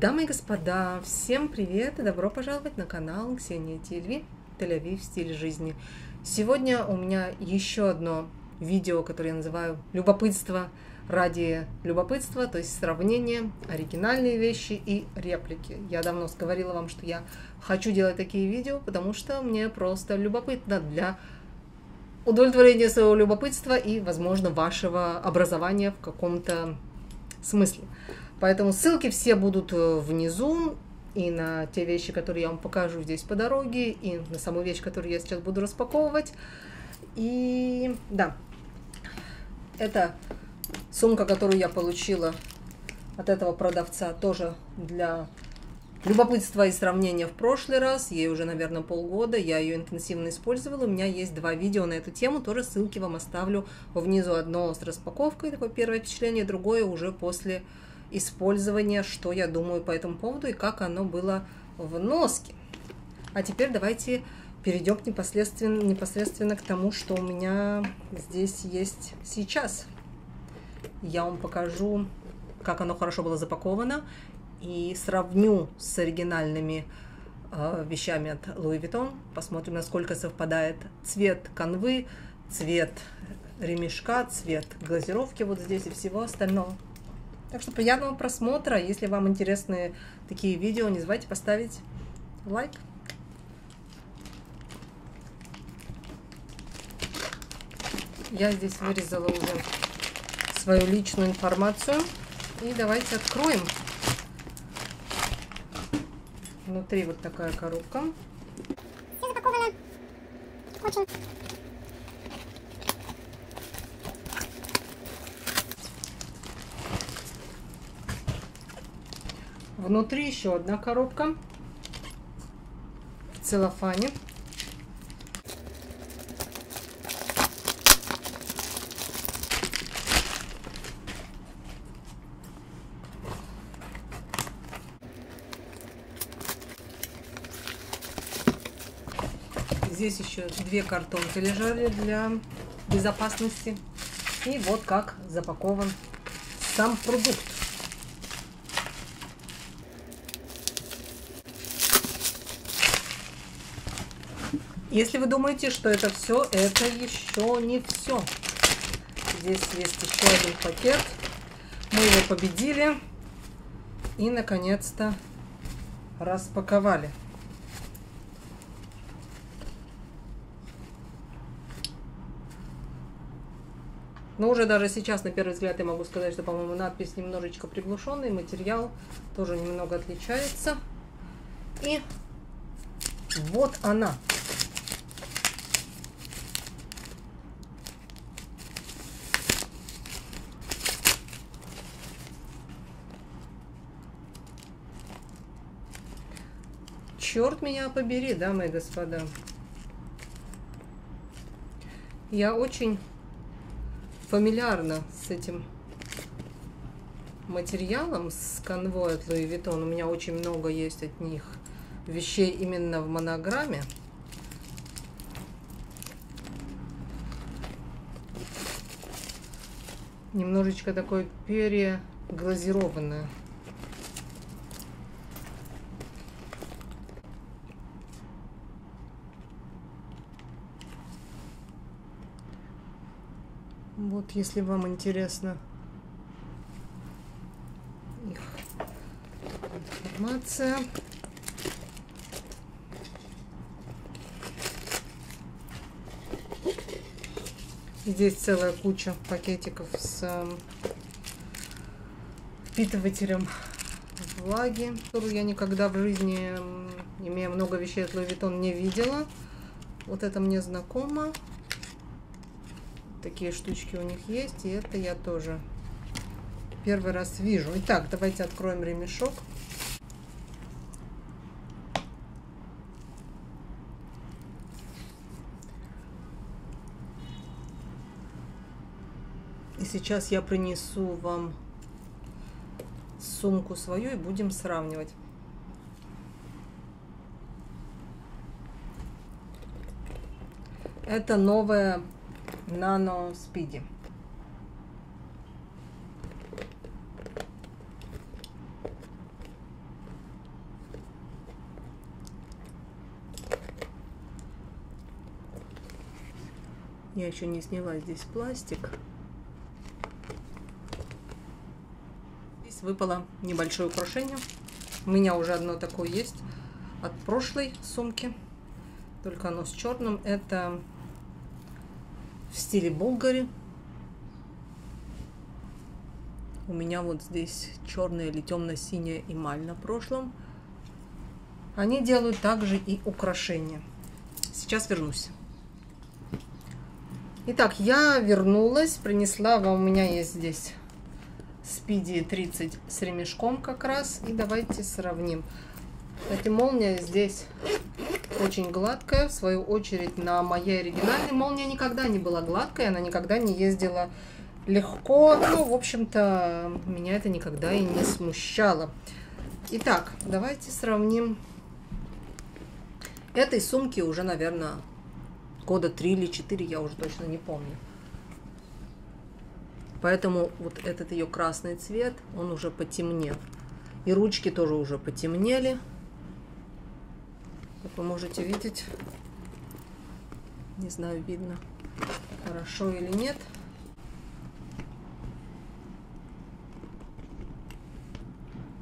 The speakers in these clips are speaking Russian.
Дамы и господа, всем привет и добро пожаловать на канал Ксения Тильви, Тель-Авив, стиль жизни. Сегодня у меня еще одно видео, которое я называю «Любопытство ради любопытства», то есть сравнение, оригинальные вещи и реплики. Я давно говорила вам, что я хочу делать такие видео, потому что мне просто любопытно для удовлетворения своего любопытства и, возможно, вашего образования в каком-то смысле. Поэтому ссылки все будут внизу, и на те вещи, которые я вам покажу здесь по дороге, и на саму вещь, которую я сейчас буду распаковывать. И да, это сумка, которую я получила от этого продавца, тоже для любопытства и сравнения в прошлый раз. Ей уже, наверное, полгода, я ее интенсивно использовала. У меня есть два видео на эту тему, тоже ссылки вам оставлю внизу. Одно с распаковкой, такое первое впечатление, другое уже после использования, что я думаю по этому поводу и как оно было в носке. А теперь давайте перейдем непосредственно к тому, что у меня здесь есть сейчас. Я вам покажу, как оно хорошо было запаковано, и сравню с оригинальными вещами от Louis Vuitton. Посмотрим, насколько совпадает цвет канвы, цвет ремешка, цвет глазировки вот здесь и всего остального. Так что приятного просмотра. Если вам интересны такие видео, не забывайте поставить лайк. Я здесь вырезала уже свою личную информацию. И давайте откроем. Внутри вот такая коробка. Все запаковано. Очень. Внутри еще одна коробка в целлофане. Здесь еще две картонки лежали для безопасности. И вот как запакован сам продукт. Если вы думаете, что это все, это еще не все. Здесь есть еще один пакет. Мы его победили и, наконец-то, распаковали. Но уже даже сейчас, на первый взгляд, я могу сказать, что, по-моему, надпись немножечко приглушенная, материал тоже немного отличается. И вот она. Черт меня побери, дамы и господа. Я очень фамильярна с этим материалом, с канвой от Louis Vuitton. У меня очень много есть от них вещей именно в монограмме. Немножечко такое переглазированное. Вот, если вам интересна их информация. Здесь целая куча пакетиков с впитывателем влаги, которую я никогда в жизни, имея много вещей от Louis Vuitton, не видела. Вот это мне знакомо. Такие штучки у них есть, и это я тоже первый раз вижу. Итак, давайте откроем ремешок. И сейчас я принесу вам сумку свою и будем сравнивать. Это новая Нано Speedy. Я еще не сняла здесь пластик. Здесь выпало небольшое украшение. У меня уже одно такое есть от прошлой сумки. Только оно с черным. Это в стиле Болгари. У меня вот здесь черная или темно-синяя эмаль на прошлом. Они делают также и украшения. Сейчас вернусь. Итак, я вернулась. Принесла вам, у меня есть здесь Speedy 30 с ремешком как раз. И давайте сравним. Кстати, молния здесь очень гладкая. В свою очередь, на моей оригинальной молния никогда не была гладкой. Она никогда не ездила легко. Ну, в общем-то, меня это никогда и не смущало. Итак, давайте сравним. Этой сумки уже, наверное, года 3 или 4, я уже точно не помню. Поэтому вот этот ее красный цвет, он уже потемнел. И ручки тоже уже потемнели. Как вы можете видеть. Не знаю, видно хорошо или нет.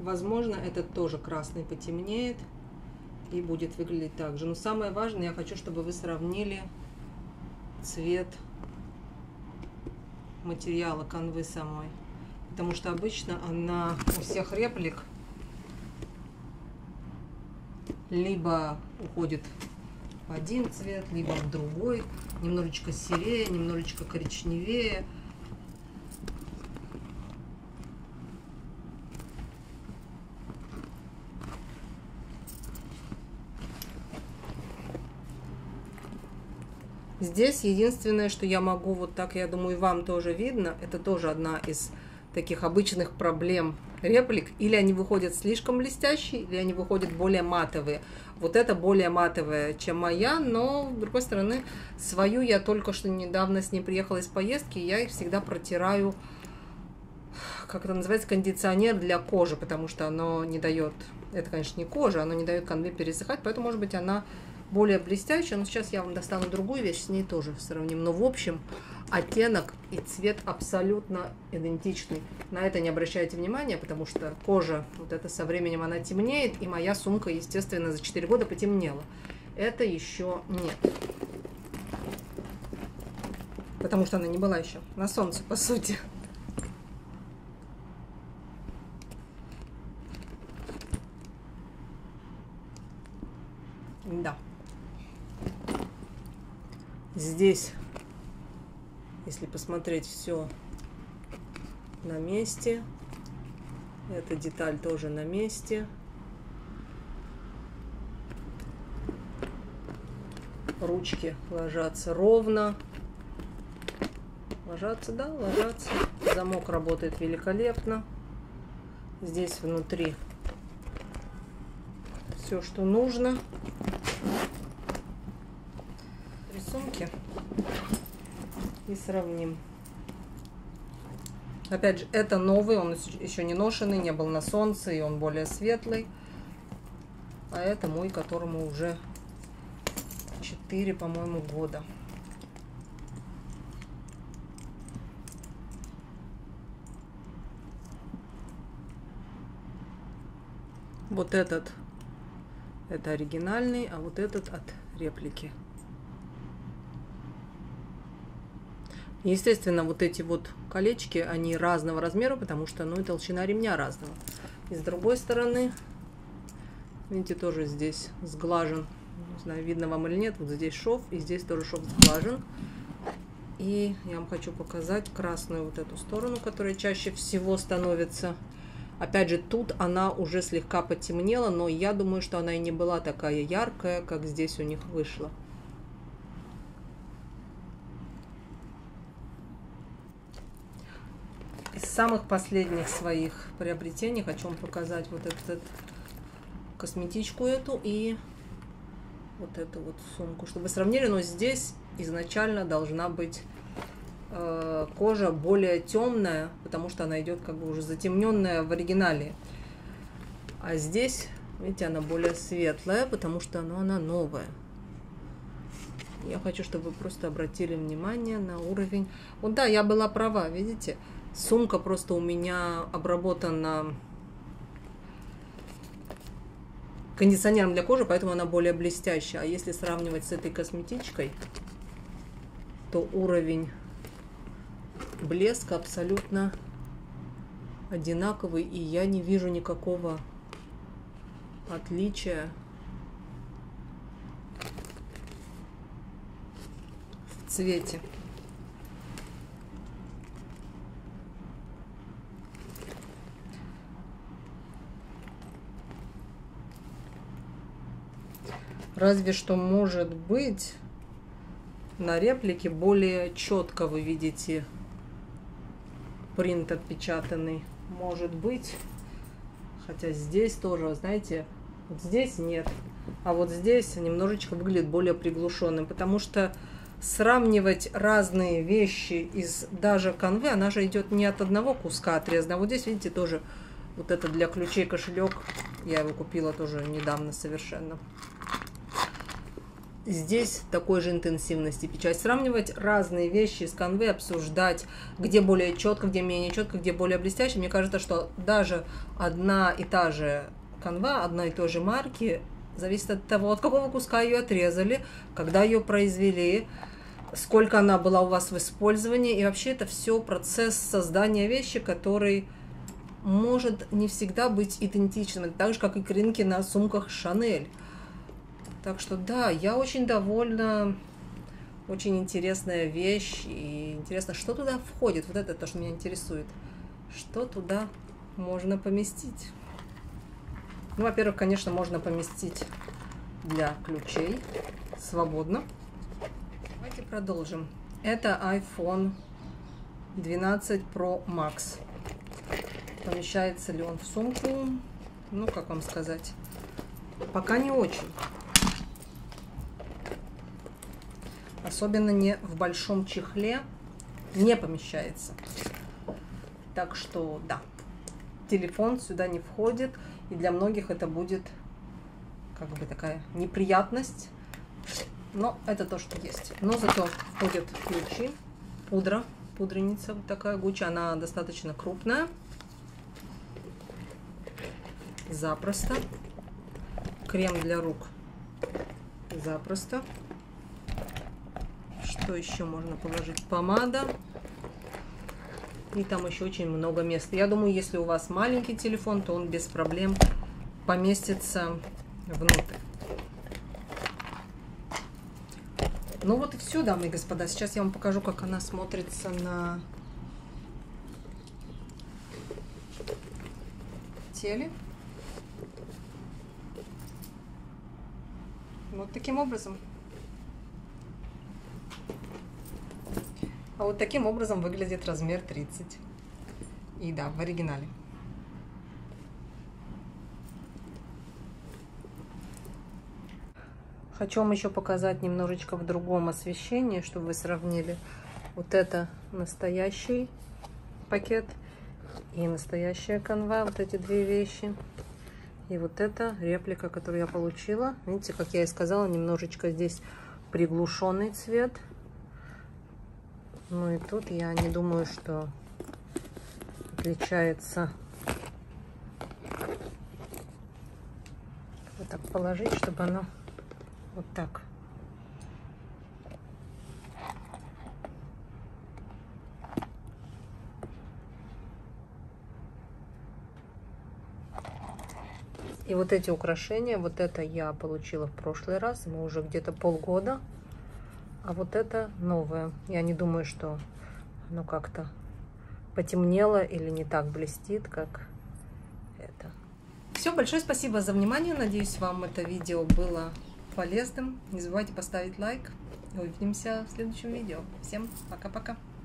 Возможно, этот тоже красный потемнеет и будет выглядеть так же. Но самое важное, я хочу, чтобы вы сравнили цвет материала канвы самой, потому что обычно она у всех реплик либо уходит в один цвет, либо в другой, немножечко серее, немножечко коричневее. Здесь единственное, что я могу вот так, я думаю, вам тоже видно, это тоже одна из таких обычных проблем реплик. Или они выходят слишком блестящие, или они выходят более матовые. Вот это более матовая, чем моя, но, с другой стороны, свою я только что недавно с ней приехала из поездки, я их всегда протираю, как это называется, кондиционер для кожи, потому что оно не дает, это, конечно, не кожа, оно не дает канве пересыхать, поэтому, может быть, она более блестящая, но сейчас я вам достану другую вещь, с ней тоже сравним. Но в общем, оттенок и цвет абсолютно идентичный. На это не обращайте внимания, потому что кожа, вот это со временем она темнеет, и моя сумка, естественно, за 4 года потемнела. Это еще нет. Потому что она не была еще на солнце, по сути. Да. Здесь, если посмотреть, все на месте. Эта деталь тоже на месте. Ручки ложатся ровно. Ложатся, да, ложатся. Замок работает великолепно. Здесь внутри все, что нужно. Сумки и сравним. Опять же, это новый, он еще не ношенный, не был на солнце, и он более светлый. А это мой, которому уже 4, по-моему, года. Вот этот, это оригинальный, а вот этот от реплики. Естественно, вот эти вот колечки, они разного размера, потому что, ну, и толщина ремня разного. И с другой стороны, видите, тоже здесь сглажен. Не знаю, видно вам или нет, вот здесь шов, и здесь тоже шов сглажен. И я вам хочу показать красную вот эту сторону, которая чаще всего становится. Опять же, тут она уже слегка потемнела, но я думаю, что она и не была такая яркая, как здесь у них вышла. Из самых последних своих приобретений хочу вам показать вот эту косметичку эту и вот эту вот сумку, чтобы сравнили. Но здесь изначально должна быть кожа более темная, потому что она идет как бы уже затемненная в оригинале. А здесь, видите, она более светлая, потому что она новая. Я хочу, чтобы вы просто обратили внимание на уровень. Вот да, я была права, видите? Сумка просто у меня обработана кондиционером для кожи, поэтому она более блестящая. А если сравнивать с этой косметичкой, то уровень блеска абсолютно одинаковый, и я не вижу никакого отличия в цвете. Разве что, может быть, на реплике более четко вы видите принт отпечатанный. Может быть, хотя здесь тоже, знаете, вот здесь нет, а вот здесь немножечко выглядит более приглушенным, потому что сравнивать разные вещи из даже канвы, она же идет не от одного куска отрезана. Вот здесь, видите, тоже вот это для ключей кошелек, я его купила тоже недавно совершенно. Здесь такой же интенсивности печать. Сравнивать разные вещи из канвы, обсуждать, где более четко, где менее четко, где более блестяще. Мне кажется, что даже одна и та же канва, одной и той же марки, зависит от того, от какого куска ее отрезали, когда ее произвели, сколько она была у вас в использовании. И вообще это все процесс создания вещи, который может не всегда быть идентичным. Так же, как и кринки на сумках Шанель. Так что да, я очень довольна, очень интересная вещь, и интересно, что туда входит, вот это то, что меня интересует, что туда можно поместить. Ну, во-первых, конечно, можно поместить для ключей, свободно. Давайте продолжим. Это iPhone 12 Pro Max. Помещается ли он в сумку? Ну, как вам сказать, пока не очень. Особенно не в большом чехле не помещается. Так что да, телефон сюда не входит. И для многих это будет как бы такая неприятность. Но это то, что есть. Но зато входят ключи, пудра, пудреница вот такая Гуччи. Она достаточно крупная. Запросто. Крем для рук. Запросто. Что еще можно положить? Помада. И там еще очень много места. Я думаю, если у вас маленький телефон, то он без проблем поместится внутрь. Ну вот и все, дамы и господа. Сейчас я вам покажу, как она смотрится на теле. Вот таким образом. А вот таким образом выглядит размер 30. И да, в оригинале. Хочу вам еще показать немножечко в другом освещении, чтобы вы сравнили. Вот это настоящий пакет и настоящая канва. Вот эти две вещи. И вот это реплика, которую я получила. Видите, как я и сказала, немножечко здесь приглушенный цвет. Ну и тут я не думаю, что отличается. Вот так положить, чтобы оно вот так. И вот эти украшения, вот это я получила в прошлый раз, мы уже где-то полгода. А вот это новое. Я не думаю, что оно как-то потемнело или не так блестит, как это. Все, большое спасибо за внимание. Надеюсь, вам это видео было полезным. Не забывайте поставить лайк. Увидимся в следующем видео. Всем пока-пока.